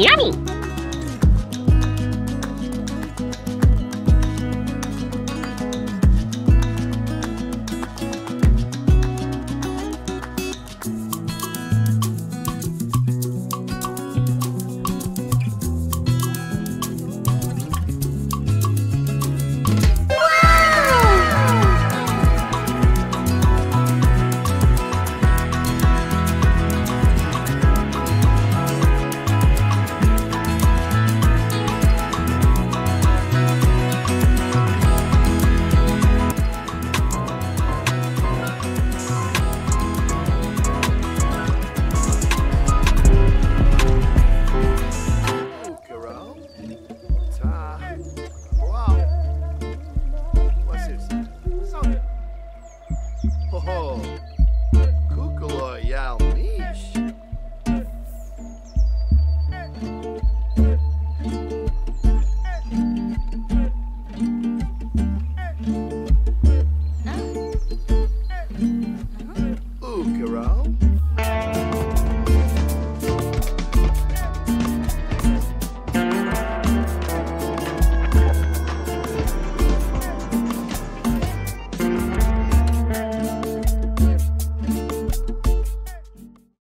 Yummy!